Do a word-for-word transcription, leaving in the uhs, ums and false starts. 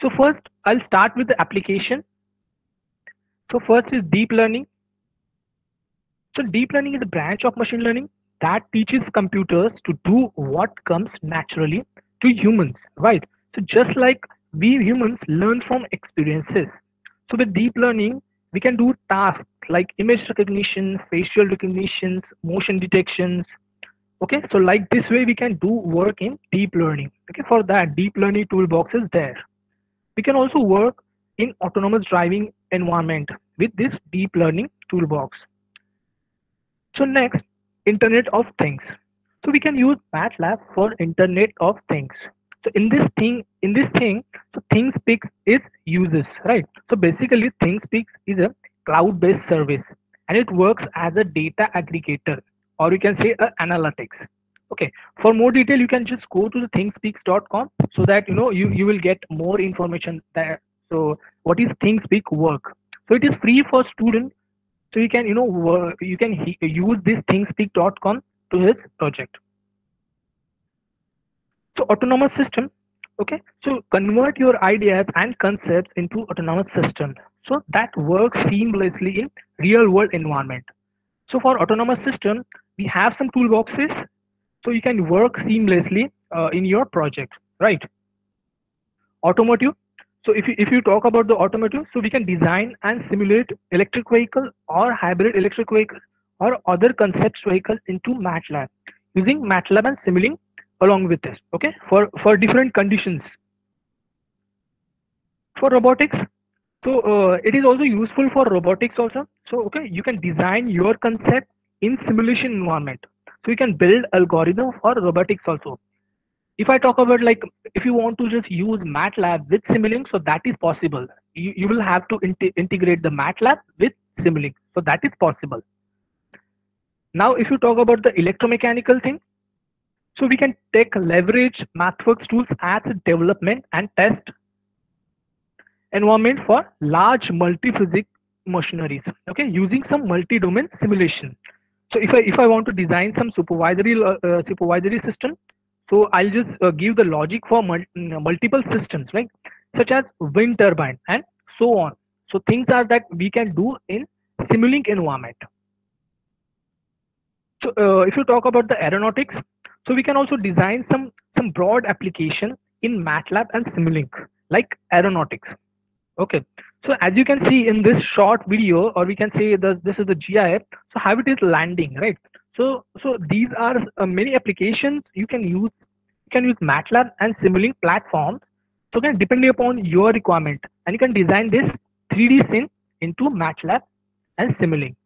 So first I'll start with the application. So first is deep learning. So deep learning is a branch of machine learning that teaches computers to do what comes naturally to humans, right? So just like we humans learn from experiences, so with deep learning we can do tasks like image recognition, facial recognitions, motion detections. Okay, so like this way we can do work in deep learning. Okay, for that deep learning toolbox is there. We can also work in autonomous driving environment with this deep learning toolbox. So next, Internet of Things. So we can use MATLAB for Internet of Things. So in this thing, in this thing, so ThingSpeak is uses, right? So basically ThingSpeak is a cloud-based service and it works as a data aggregator, or you can say uh, analytics. Okay, for more detail you can just go to the thingspeak dot com, so that you know you you will get more information there. So what is ThingSpeak work? So it is free for student. So you can you know work, you can he, use this thingspeak dot com to his project. So autonomous system. Okay, so convert your ideas and concepts into autonomous system, so that works seamlessly in real world environment. So for autonomous system we have some toolboxes, so you can work seamlessly uh, in your project, right? Automotive. So if you if you talk about the automotive, so we can design and simulate electric vehicle or hybrid electric vehicle or other concepts vehicle into MATLAB using MATLAB and Simulink along with this. Okay, for for different conditions. For robotics, so uh, it is also useful for robotics also. So okay, you can design your concept in simulation environment, so you can build algorithm for robotics also. If I talk about, like, if you want to just use MATLAB with Simulink, so that is possible. You, you will have to int integrate the MATLAB with Simulink, so that is possible. Now, if you talk about the electromechanical thing, so we can take leverage MathWorks tools as a development and test environment for large multi-physics machineries. Okay, using some multi-domain simulation. So if I if I want to design some supervisory uh, supervisory system. So I'll just uh, give the logic for mul multiple systems, right? Such as wind turbine and so on. So things are that we can do in Simulink environment. So uh, if you talk about the aeronautics, so we can also design some some broad application in MATLAB and Simulink, like aeronautics. Okay. So as you can see in this short video, or we can say that this is the GIF. So how it is landing, right? So, so these are uh, many applications you can use. You can use MATLAB and Simulink platforms. So, again, depending upon your requirement, and you can design this three D sim into MATLAB and Simulink.